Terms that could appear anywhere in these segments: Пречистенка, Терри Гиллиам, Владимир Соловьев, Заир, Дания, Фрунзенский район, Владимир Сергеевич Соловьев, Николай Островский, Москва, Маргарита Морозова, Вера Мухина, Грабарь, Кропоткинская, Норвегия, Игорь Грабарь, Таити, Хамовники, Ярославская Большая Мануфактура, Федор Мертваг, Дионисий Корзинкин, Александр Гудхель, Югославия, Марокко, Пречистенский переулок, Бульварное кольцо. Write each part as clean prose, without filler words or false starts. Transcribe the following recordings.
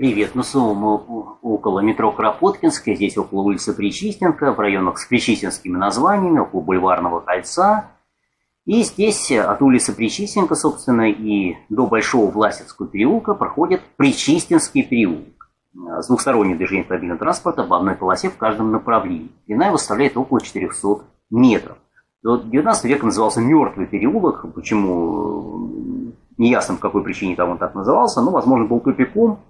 Привет. Ну, снова мы около метро Кропоткинская, здесь около улицы Пречистенка, в районах с пречистенскими названиями, около Бульварного кольца. И здесь от улицы Пречистенка, собственно, и до Большого Власевского переулка проходит Пречистенский переулок. С двухсторонним движением автомобильного транспорта в одной полосе в каждом направлении. Длина его составляет около 400 метров. До 19 века назывался «Мертвый переулок». Почему? Неясно, по какой причине там он так назывался. Но, возможно, был тупиком.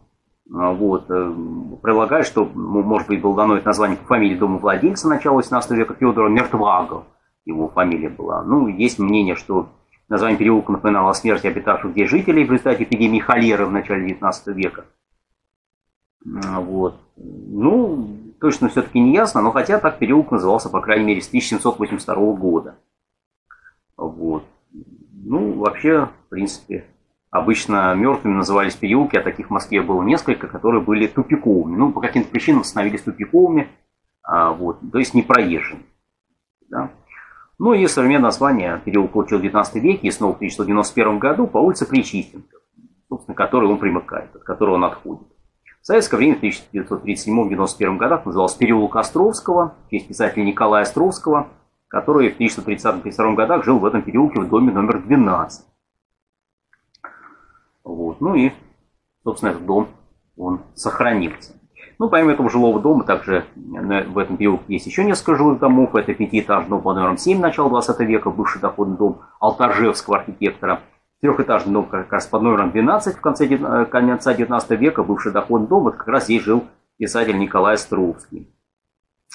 Вот. Предполагаю, что, может быть, было дано это название по фамилии домовладельца начала 18 века Федора Мертвага. Его фамилия была. Ну, есть мнение, что название переулка напоминало о смерти обитавших здесь жителей в результате эпидемии холеры в начале 19 века. Вот. Ну, точно все-таки не ясно, но хотя так переулок назывался, по крайней мере, с 1782 года. Вот. Ну, вообще, в принципе... Обычно мертвыми назывались переулки, а таких в Москве было несколько, которые были тупиковыми. Ну, по каким-то причинам становились тупиковыми, вот, то есть непроезжими. Да. Ну и современное название переулок получил в 19 веке, и снова в 1991 году по улице Пречистенка, собственно, к которой он примыкает, от которой он отходит. В советское время в 1937-1991 годах назывался переулок Островского, в честь писателя Николая Островского, который в 1930-1932 годах жил в этом переулке в доме номер 12. Вот. Ну и, собственно, этот дом, он сохранился. Ну, помимо этого жилого дома, также в этом переулке есть еще несколько жилых домов. Это пятиэтажный дом под номером 7 начала 20 века, бывший доходный дом Алтаржевского архитектора. Трехэтажный дом как раз под номером 12 в конце конца 19 века, бывший доходный дом. Вот как раз здесь жил писатель Николай Островский.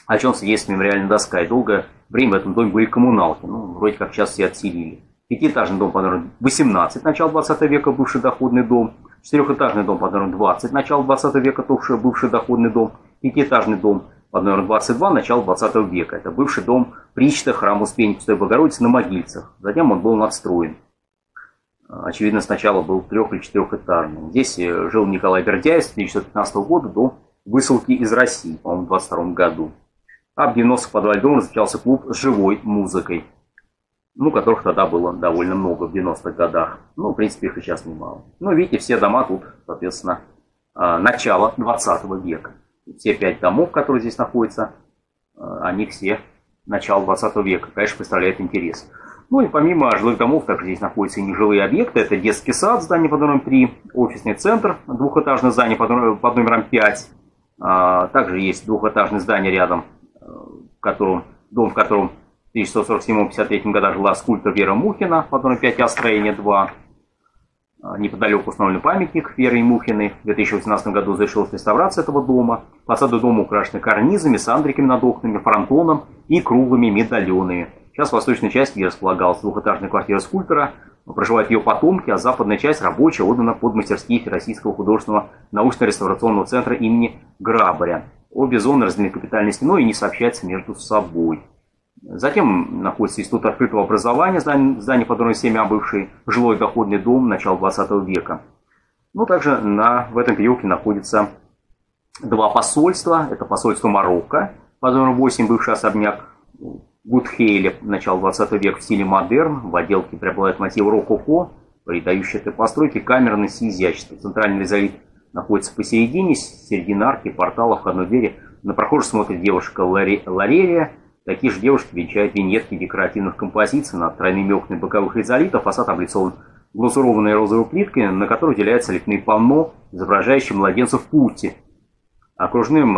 О чем свидетельствует мемориальная доска. И долгое время в этом доме были коммуналки. Ну, вроде как сейчас все отселили. Пятиэтажный дом под номером 18, начало 20 века, бывший доходный дом. Четырехэтажный дом под номером 20, начало 20 века, тоже бывший доходный дом. Пятиэтажный дом под номером 22, начало 20 века. Это бывший дом причта храма Успения Пресвятой Богородицы на Могильцах. Затем он был надстроен. Очевидно, сначала был трех- или четырехэтажный. Здесь жил Николай Бердяев с 1915 года до высылки из России, по-моему, в 1922 году. А в 90-х подвале дома размещался клуб с живой музыкой. Ну, которых тогда было довольно много в 90-х годах. Ну, в принципе, их и сейчас немало. Ну, видите, все дома тут, соответственно, начало 20 века. Все 5 домов, которые здесь находятся, они все начало 20 века. Конечно, представляет интерес. Ну, и помимо жилых домов, также здесь находятся и нежилые объекты. Это детский сад, здание под номером 3, офисный центр, двухэтажное здание под номером 5. Также есть двухэтажное здание рядом, дом, в котором... В 1947-1953 годах жила скульптор Вера Мухина, под номером 5А, строение 2. Неподалеку установлен памятник Веры Мухиной. В 2018 году завершилась реставрация этого дома. Фасады дома украшены карнизами, сандриками над окнами, фронтоном и круглыми медальонами. Сейчас в восточной части, где располагалась двухэтажная квартира скульптора, проживают ее потомки, а западная часть рабочая отдана под мастерские Российского художественного научно-реставрационного центра имени Грабаря. Обе зоны разделены капитальной стеной и не сообщаются между собой. Затем находится институт открытого образования, здание под номером 7А, бывший жилой доходный дом начала 20 века. Ну, также в этом переулке находится два посольства. Это посольство Марокко, под номером 8, бывший особняк Гудхеля начала 20 века в стиле модерн. В отделке преобладает мотив рококо, придающий этой постройке камерность и изящество. Центральный мезолит находится посередине, середина арки, портала, входной двери. На прохожих смотрит девушка Ларелия. Такие же девушки венчают виньетки декоративных композиций над тройными окнами боковых ризолитов. Фасад облицован глазурованной розовой плиткой, на которой выделяются лепные панно, изображающие младенцев в пусте. Округлым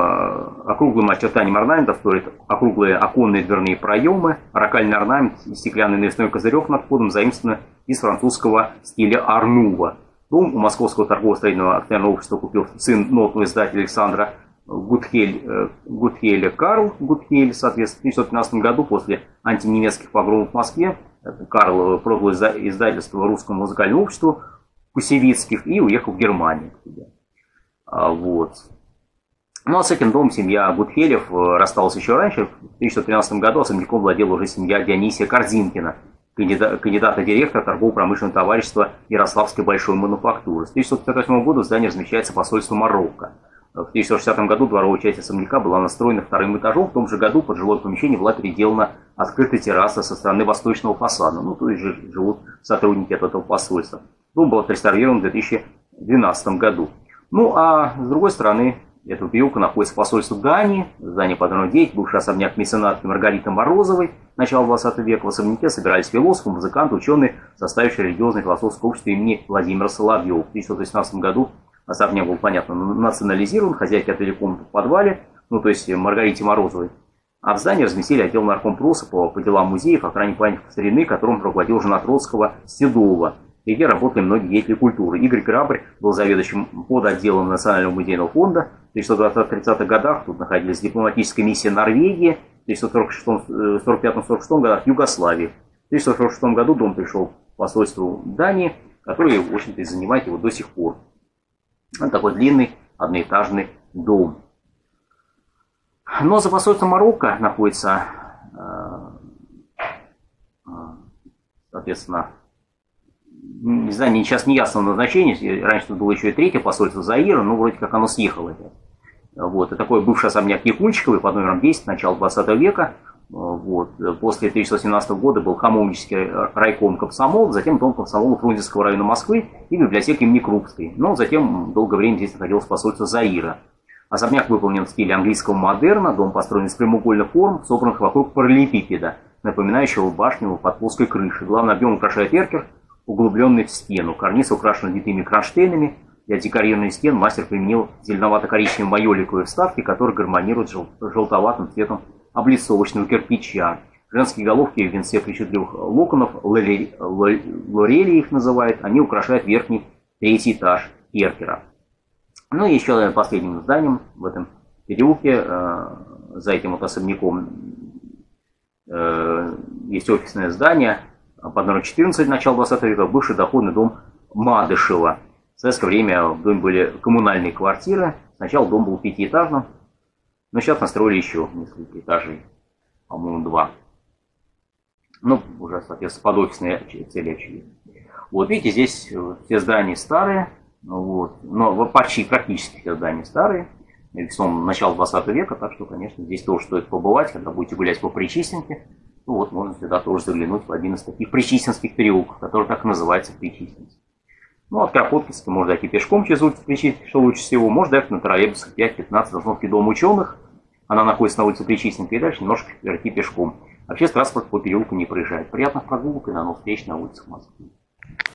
очертанием орнаментов вторят округлые оконные дверные проемы, рокальный орнамент и стеклянный навесной козырек над входом заимствованы из французского стиля арнува. Дом у Московского торгово-строительного акционерного общества купил сын нотного издателя Александра Гудхеля Карл Гудхель, соответственно, в 1915 году после антинемецких погромов в Москве Карл продал издательство русскому музыкальному обществу Кусевицких и уехал в Германию. Вот. Ну а с этим домом семья Гудхелев рассталась еще раньше. В 1913 году особняком владела уже семья Дионисия Корзинкина, кандидата директора торгово-промышленного товарищества Ярославской Большой Мануфактуры. С 1958 года в здании размещается посольство Марокко. В 1960 году дворовая часть особняка была настроена вторым этажом. В том же году под жилое помещение была переделана открытая терраса со стороны восточного фасада. Ну, то есть живут сотрудники от этого посольства. Дом был отреставрирован в 2012 году. Ну а с другой стороны этого переулка находится посольство Дании, здание патрона 9, бывший особняк меценатки Маргариты Морозовой, начала 20 века. В особняке собирались философы, музыканты, ученые, составившие религиозное философское общество имени Владимира Соловьева. В 1918 году особняк был, понятно, национализирован, хозяйки отвели комнату в подвале, ну то есть Маргарите Морозовой. А в здании разместили отдел наркомпроса по делам музеев, охране памятников старины, которым руководил женат Троцкого Седова, и где работали многие деятели культуры. Игорь Грабарь был заведующим под отделом Национального музейного фонда. В 1920-30-х годах тут находились дипломатическая миссия Норвегии, в 1945-1946 годах Югославии. В 1946 году дом пришел к посольству Дании, которое, в общем-то, и занимает его до сих пор. Это такой длинный одноэтажный дом. Но за посольством Марокко находится, соответственно, не знаю, сейчас не ясного назначения. Раньше тут было еще и третье посольство Заира, но вроде как оно съехало. Вот. И такой бывший особняк Якунчиковой под номером 10, начало 20 века. Вот. После 1917 года был Хамовнический райком комсомол, затем дом комсомола Фрунзенского района Москвы и библиотека имени Крупской. Но затем долгое время здесь находилось посольство Заира. Особняк выполнен в стиле английского модерна, дом построен из прямоугольных форм, собранных вокруг параллелепипеда, напоминающего башню под плоской крышей. Главный объем украшает эркер, углубленный в стену. Карниз украшен витыми кронштейнами. Для декорирования стен мастер применил зеленовато-коричневые майоликовые вставки, которые гармонируют с желтоватым цветом облицовочного кирпича. Женские головки в венце причудливых локонов, лорели их называют, они украшают верхний третий этаж эркера. Ну и еще последним зданием в этом переулке, за этим вот особняком, есть офисное здание под номером 14, начала 20 века, бывший доходный дом Мадышева. В советское время в доме были коммунальные квартиры. Сначала дом был пятиэтажным, но сейчас настроили еще несколько этажей, по-моему, 2. Ну, уже, соответственно, под офисные цели очевидно. Вот видите, здесь все здания старые, вот, но почти практически все здания старые. Весном начала 20 века, так что, конечно, здесь тоже стоит побывать, когда будете гулять по Пречистенке. Ну вот, можно сюда тоже заглянуть в один из таких пречистенских переулков, который так и называется Пречистенский. Ну, от Кропоткинской можно дойти пешком через улицу Пречистенки, что лучше всего. Можно доехать на троллейбусах 5-15 до остановки Дома ученых. Она находится на улице Пречистенки, и дальше немножко идти пешком. Вообще, транспорт по переулку не проезжает. Приятных прогулок и до новых встреч на улицах Москвы.